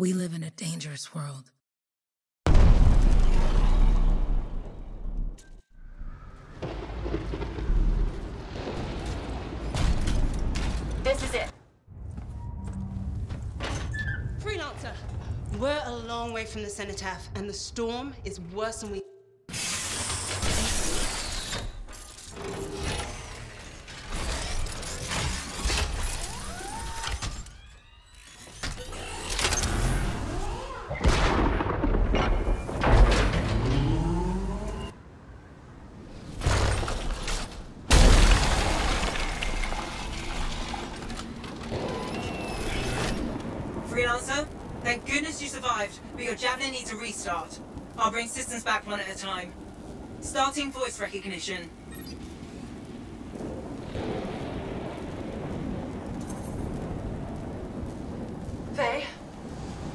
We live in a dangerous world. This is it. Freelancer, we're a long way from the cenotaph, and the storm is worse than we... Needs a restart. I'll bring systems back one at a time. Starting voice recognition. Faye?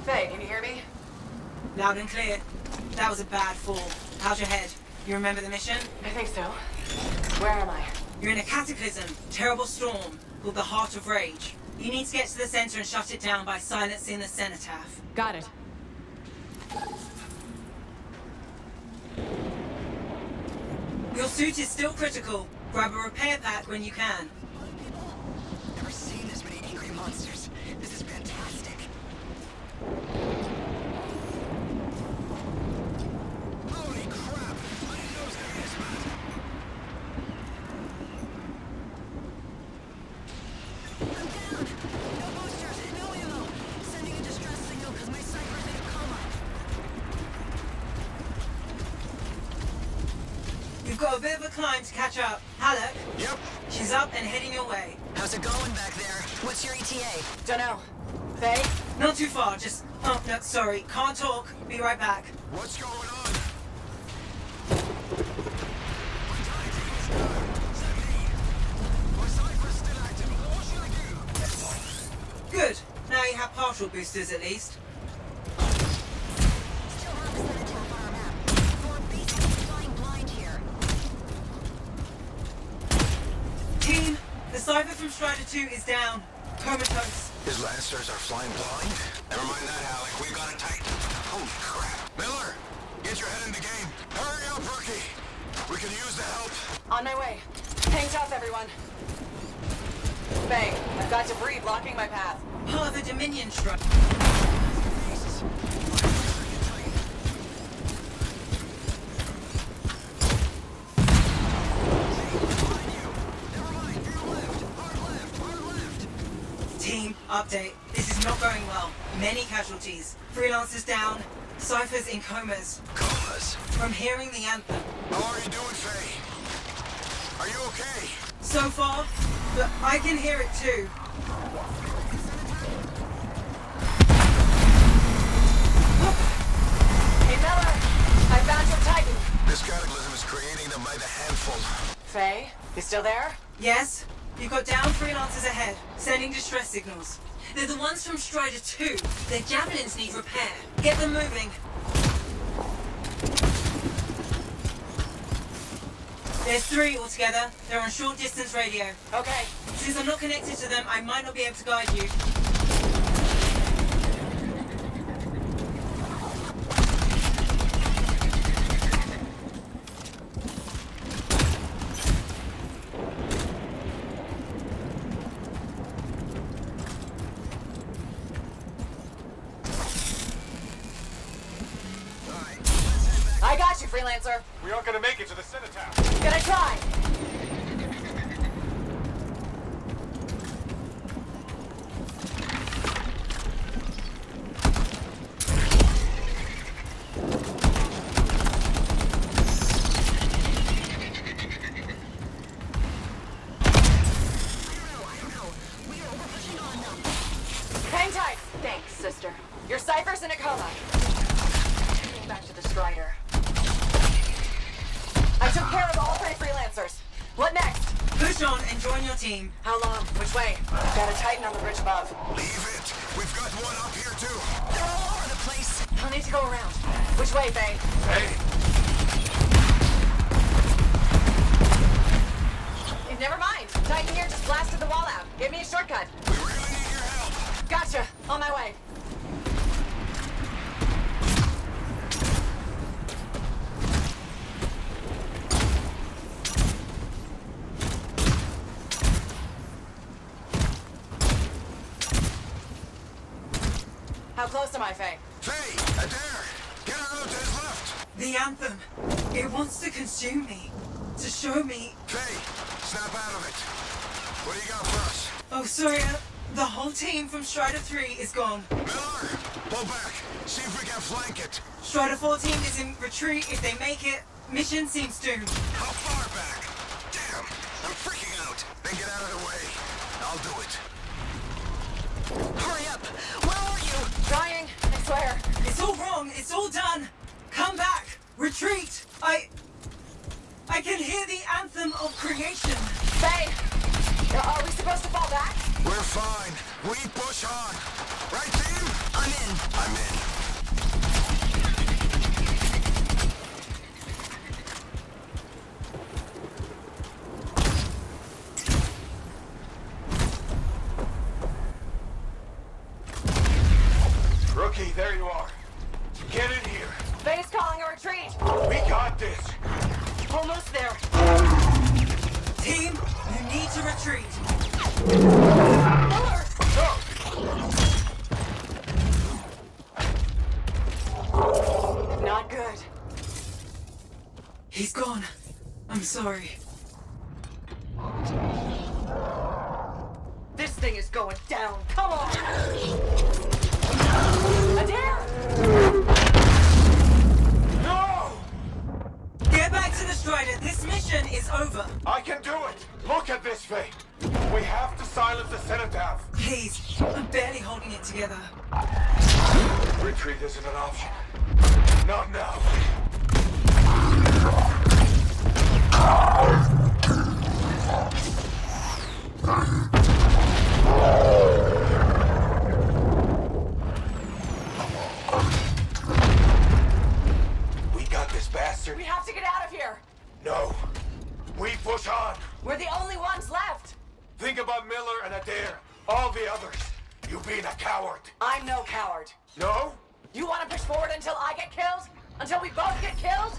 Faye, can you hear me? Loud and clear. That was a bad fall. How's your head? You remember the mission? I think so. Where am I? You're in a cataclysm, terrible storm, called the Heart of Rage. You need to get to the center and shut it down by silencing the cenotaph. Got it. Your suit is still critical. Grab a repair pack when you can. Never seen this many angry monsters. This is fantastic. Holy crap! My nose got this one. I'm down! No boosters, no ammo! Sending a distress signal because my cypher's in a coma. You've got a bit of a climb to catch up. Halleck? Yep. She's up and heading your way. How's it going back there? What's your ETA? Dunno. Faye? Not too far, just... Oh, no, sorry. Can't talk. Be right back. What's going on? My cypher's still active. What should I do? Good. Now you have partial boosters at least. Cypher from Strider 2 is down. Comatose. His Lancers are flying blind? Never mind that, Alec. We've got it tight. Holy crap. Miller, get your head in the game. Hurry up, rookie. We can use the help. On my way. Hang tough, everyone. Bang. I've got debris blocking my path. Part of the Dominion truck. Update. This is not going well. Many casualties. Freelancers down. Cyphers in comas. Comas? From hearing the anthem. How are you doing, Faye? Are you okay? So far, but I can hear it too. Hey, Miller! I found your Titan! This cataclysm is creating them by the handful. Faye? You still there? Yes. You've got down freelancers ahead, sending distress signals. They're the ones from Strider 2. Their javelins need repair. Get them moving. There's 3 altogether. They're on short distance radio. Okay. Since I'm not connected to them, I might not be able to guide you. Freelancer. We aren't gonna make it to the cenotaph. Gonna try. I don't know. We are overpushing on them. Hang tight. Thanks, sister. Your cypher's in a coma. Getting back to the Strider. I took care of all 3 freelancers. What next? Push on and join your team. How long? Which way? Got a Titan on the bridge above. Leave it. We've got one up here too. They're all over the place. I'll need to go around. Which way, Faye? Hey. Never mind. Titan here just blasted the wall out. Give me a shortcut. We really need your help. Gotcha. On my way. How close am I, Faye? Faye! Adair! Get another day's left! The Anthem. It wants to consume me. To show me... Faye! Snap out of it! What do you got for us? Oh, sorry. The whole team from Strider 3 is gone. Miller! Pull back! See if we can flank it! Strider 14 is in retreat if they make it. Mission seems doomed. How far back? Damn! I'm freaking out! Then get out of the way. I'll do it. Hurry up! Where are you? Dying, I swear. It's all wrong. It's all done. Come back! Retreat! I can hear the anthem of creation. Faye! Are we supposed to fall back? We're fine. We push on. Right, team? I'm in. I'm in. Rookie, there you are. Get in here. Faye's calling a retreat. We got this. Almost there. Team, you need to retreat. He's gone. I'm sorry. This thing is going down. Come on! Adair! No! Get back to the Strider. This mission is over. I can do it. Look at this, Faye. We have to silence the cenotaph. Please. I'm barely holding it together. Retreat isn't an option. Not now. We got this, bastard. We have to get out of here. No. We push on. We're the only ones left. Think about Miller and Adair. All the others. You being a coward. I'm no coward. No? You want to push forward until I get killed? Until we both get killed?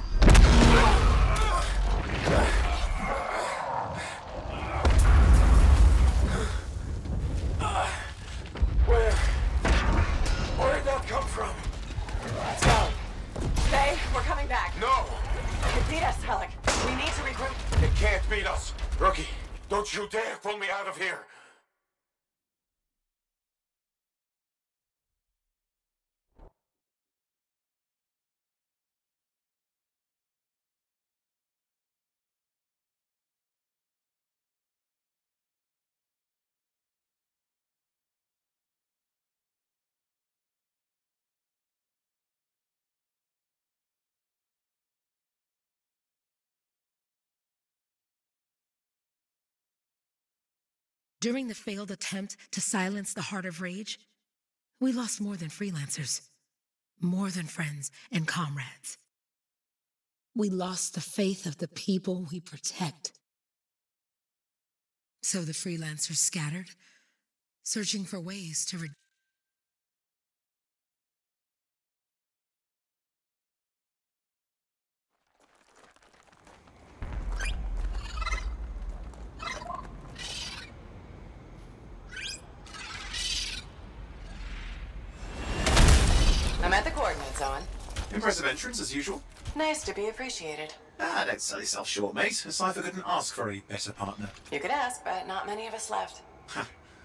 Where did that come from? Let's go. Faye, we're coming back. No! They can beat us, Telek. We need to regroup. They can't beat us. Rookie, don't you dare pull me out of here. During the failed attempt to silence the Heart of Rage, we lost more than freelancers, more than friends and comrades. We lost the faith of the people we protect. So the freelancers scattered, searching for ways to redeem. Impressive entrance, as usual. Nice to be appreciated. Ah, don't sell yourself short, mate. A cipher couldn't ask for a better partner. You could ask, but not many of us left.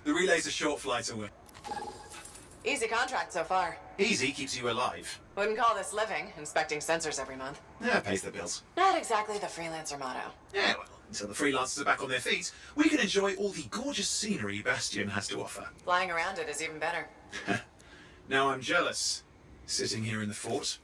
The relay's a short flight away. Easy contract so far. Easy keeps you alive. Wouldn't call this living, inspecting sensors every month. Yeah, pays the bills. Not exactly the freelancer motto. Yeah, well, until the freelancers are back on their feet, we can enjoy all the gorgeous scenery Bastion has to offer. Flying around it is even better. Now I'm jealous, sitting here in the fort.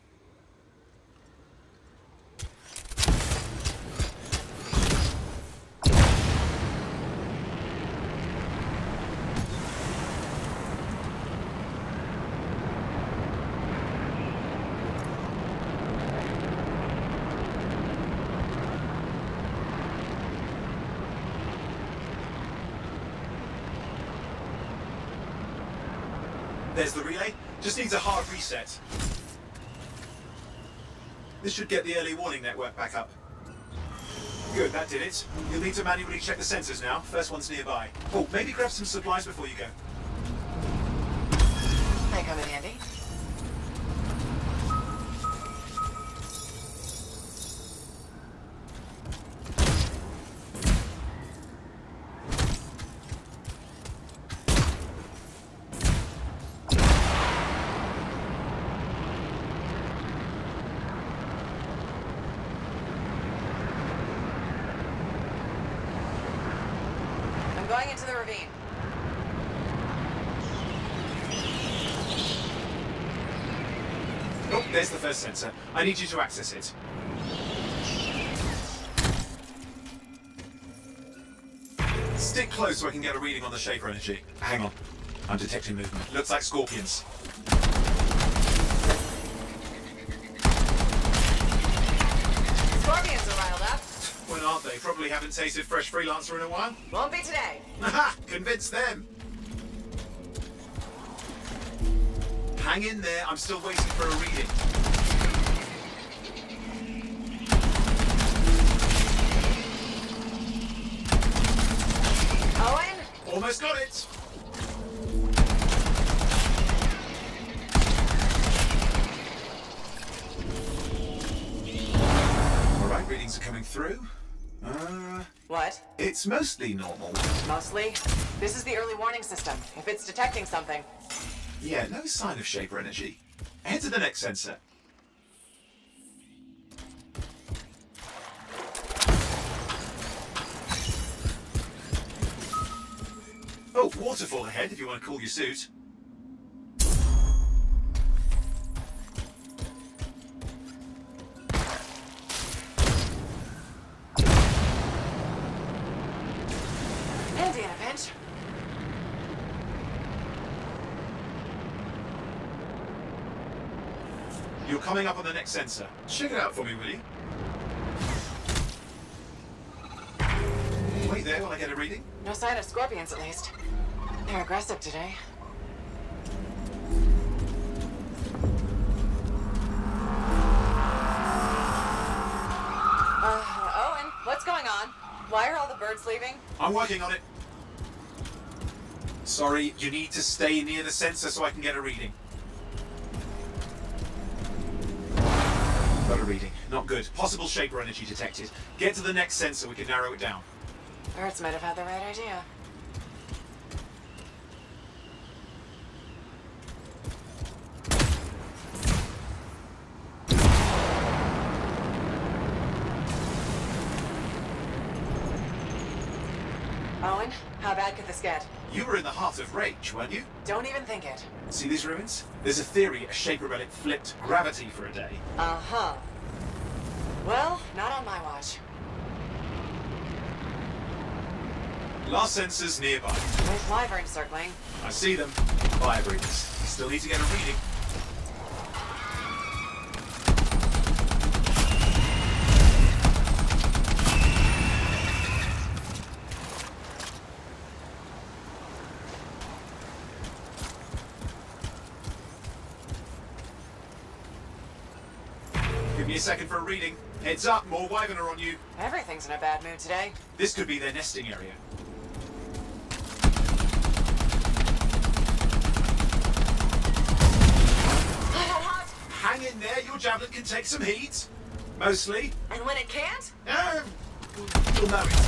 There's the relay. Just needs a hard reset. This should get the early warning network back up. Good, that did it. You'll need to manually check the sensors now. First one's nearby. Oh, maybe grab some supplies before you go. may come in handy. Into the ravine. Oh, there's the first sensor. I need you to access it. Stick close so I can get a reading on the shaver energy. Hang on. I'm detecting movement. Looks like scorpions. They probably haven't tasted fresh freelancer in a while. Won't be today. Aha! Convince them. Hang in there. I'm still waiting for a reading. Owen? Almost got it. All right, readings are coming through. What? It's mostly normal. Mostly? This is the early warning system. If it's detecting something. Yeah, no sign of shaper energy. Head to the next sensor. Oh, waterfall ahead if you want to cool your suit. Coming up on the next sensor. Check it out for me, will you? Wait there while I get a reading. No sign of scorpions, at least. They're aggressive today. Owen, what's going on? Why are all the birds leaving? I'm working on it. Sorry, you need to stay near the sensor so I can get a reading. Got a reading. Not good. Possible shaper energy detected. Get to the next sensor, we can narrow it down. Birds might have had the right idea. Owen, how bad could this get? You were in the Heart of Rage, weren't you? Don't even think it. See these ruins? There's a theory a shaper relic flipped gravity for a day. Uh-huh. Well, not on my watch. Last sensors nearby. There's wyverns circling. I see them. Fire breathers. Still need to get a reading. Second for a reading. Heads up, more wyvern are on you. Everything's in a bad mood today. This could be their nesting area. Hang in there, your javelin can take some heat. Mostly. And when it can't? You'll know it.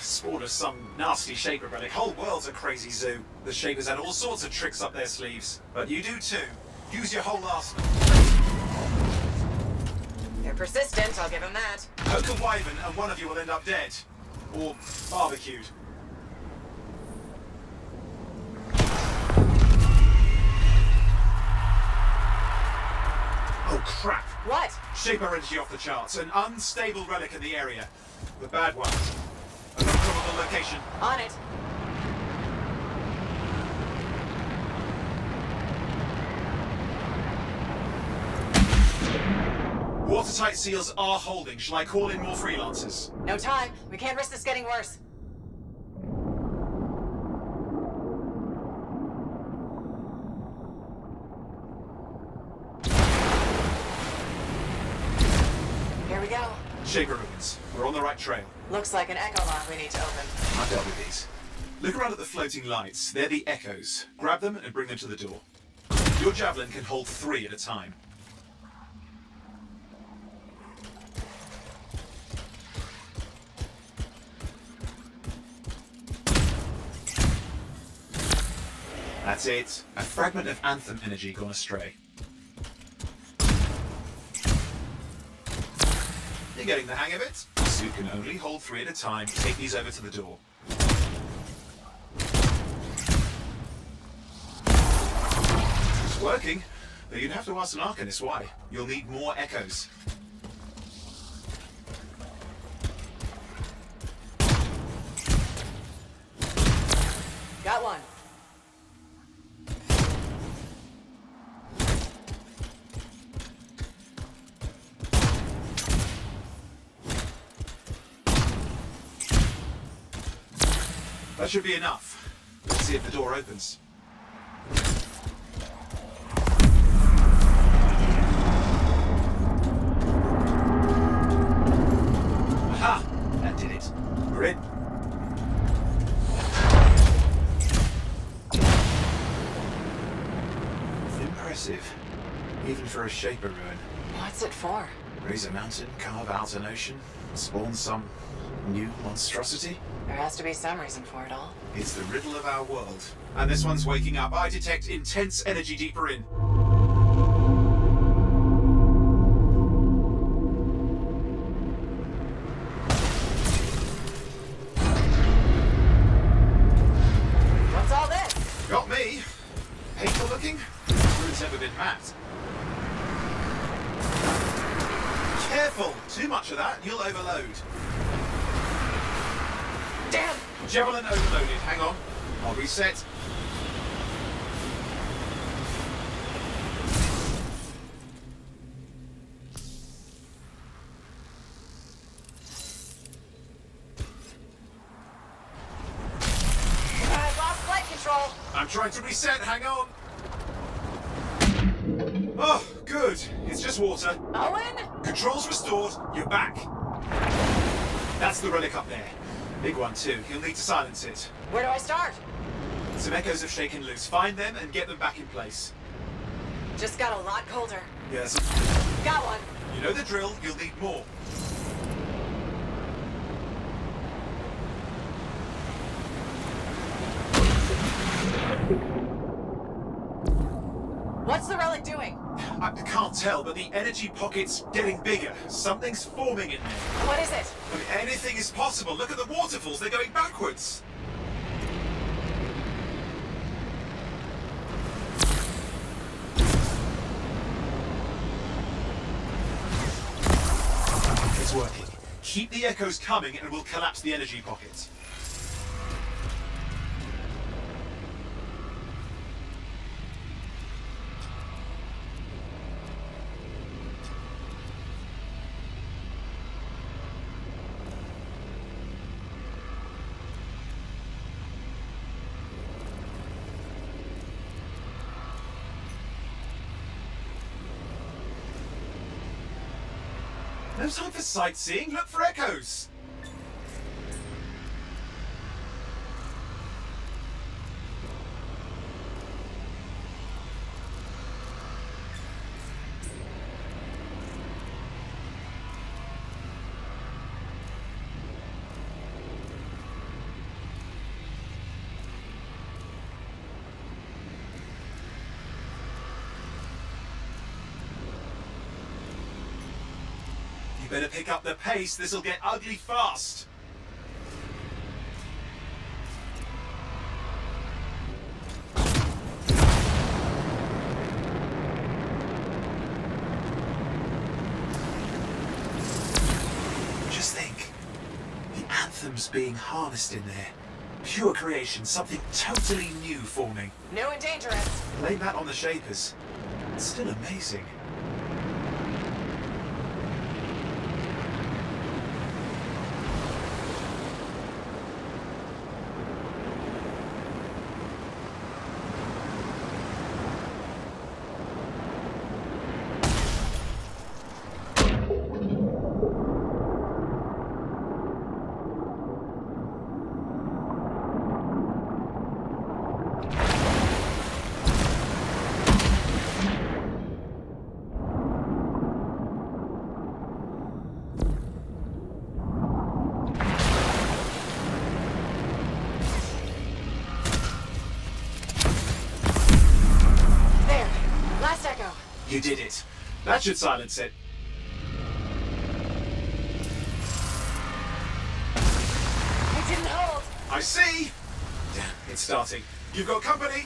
Spawn of some nasty shaper relic. Whole world's a crazy zoo. The shapers had all sorts of tricks up their sleeves. But you do too. Use your whole arsenal. They're persistent, I'll give them that. Poke a wyvern and one of you will end up dead. Or barbecued. Oh crap. What? Shaper energy off the charts. An unstable relic in the area. The bad one. Location. On it. Watertight seals are holding. Shall I call in more freelancers? No time. We can't risk this getting worse. Here we go. Shaker ruins. We're on the right trail. Looks like an echo lock we need to open. I've dealt with these. Look around at the floating lights. They're the echoes. Grab them and bring them to the door. Your javelin can hold 3 at a time. That's it. A fragment of Anthem energy gone astray. You're getting the hang of it. The suit can only hold 3 at a time. Take these over to the door. It's working, but you'd have to ask an Arcanist why. You'll need more echoes. Got one. That should be enough. Let's see if the door opens. Aha! That did it. We're in. Impressive. Even for a Shaper ruin. What's it for? Raise a mountain, carve out an ocean, spawn some new monstrosity? There has to be some reason for it all. It's the riddle of our world. And this one's waking up. I detect intense energy deeper in. What's all this? Got me. Painful looking? It's never been mapped. Careful! Too much of that, you'll overload. Damn! Javelin overloaded. Hang on. I'll reset. I lost flight control. I'm trying to reset. Hang on. Oh, good. It's just water. Owen? Controls restored. You're back. That's the relic up there. Big one, too. You'll need to silence it. Where do I start? Some echoes have shaken loose. Find them and get them back in place. Just got a lot colder. Yes. Got one. You know the drill. You'll need more. What's the relic doing? I can't tell, but the energy pocket's getting bigger. Something's forming in there. What is it? I mean, anything is possible. Look at the waterfalls. They're going backwards. It's working. Keep the echoes coming and we'll collapse the energy pocket. No time for sightseeing, look for echoes! Better pick up the pace, this'll get ugly fast. Just think, the Anthem's being harnessed in there. Pure creation, something totally new forming. New and dangerous. Blame that on the Shapers. It's still amazing. echo. You did it. That should silence it. It didn't hold. I see. It's starting. You've got company.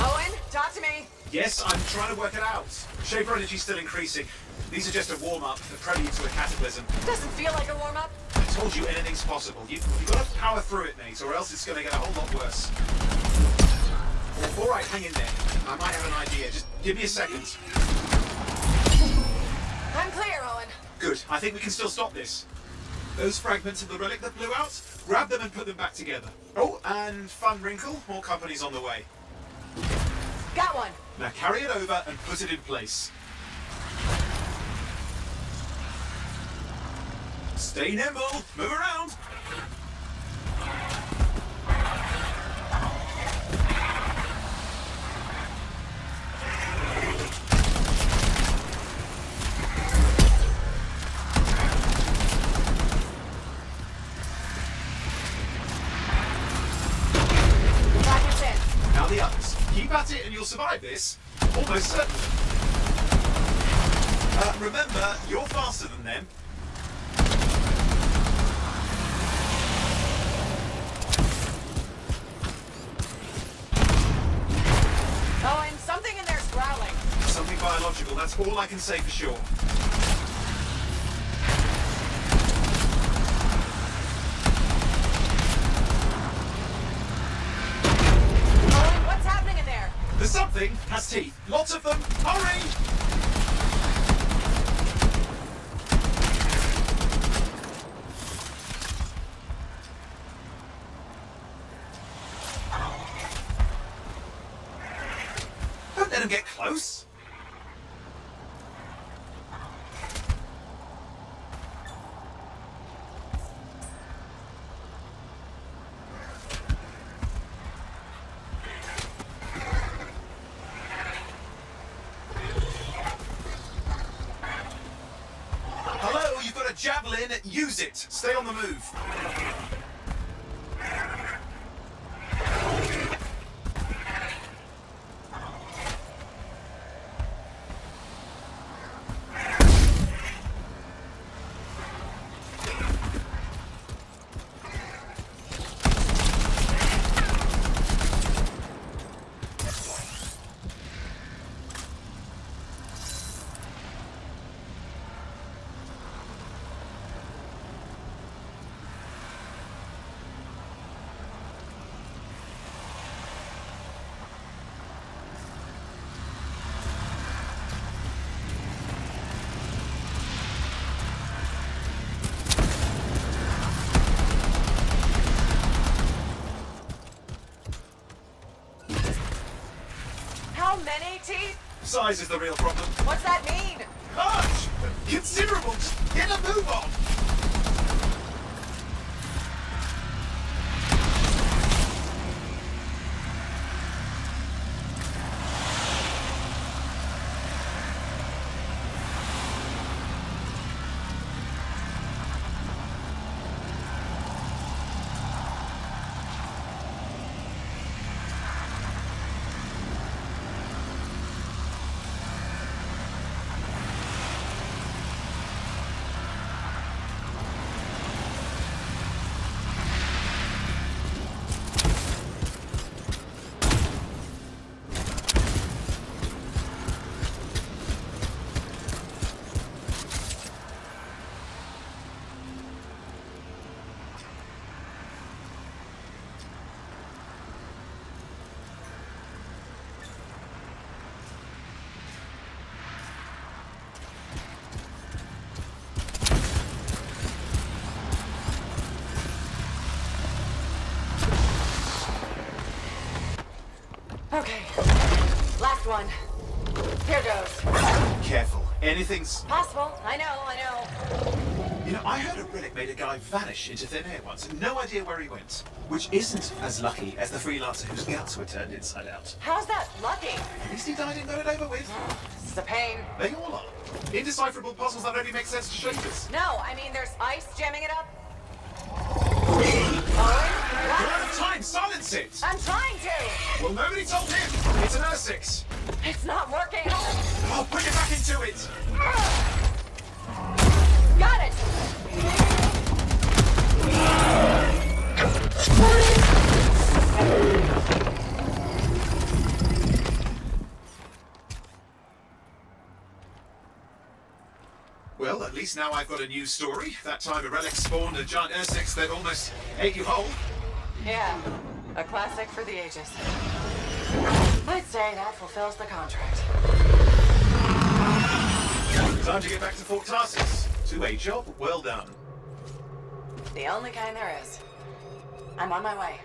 Owen, talk to me. Yes, I'm trying to work it out. Shaper energy's still increasing. These are just a warm-up, the prelude to a cataclysm. Doesn't feel like a warm-up. I told you anything's possible. You've got to power through it, mate, or else it's going to get a whole lot worse. All right, hang in there. I might have an idea. Just give me a second. I'm clear, Owen. Good. I think we can still stop this. Those fragments of the relic that blew out, grab them and put them back together. Oh, and fun wrinkle, more companies on the way. Got one. Now carry it over and put it in place. Stay nimble, move around. Survive this? Almost certainly. Remember, you're faster than them. Oh, and something in there's growling. Something biological, that's all I can say for sure. Something has teeth. Lots of them. Hurry! Don't let them get close. Use it. Stay on the move. Size is the real problem. What's that mean? Large! Considerable! Just get a move on! Okay, last one. Here goes. Careful, anything's... possible, I know. You know, I heard a relic made a guy vanish into thin air once, and no idea where he went. Which isn't as lucky as the freelancer whose guts were turned inside out. How's that lucky? At least he died and got it over with. This is a pain. They all are. Indecipherable puzzles that only make sense to shapers. No, I mean there's ice jamming it up. Owen, what? Try and silence it! I'm trying to! Well, nobody told him! It's an Ursex! It's not working! I'll put it back into it! Got it! Well, at least now I've got a new story. That time a relic spawned a giant Ursex that almost ate you whole. Yeah, a classic for the ages. I'd say that fulfills the contract. Time to get back to Fort Tarsis. 2A job, well done. The only kind there is. I'm on my way.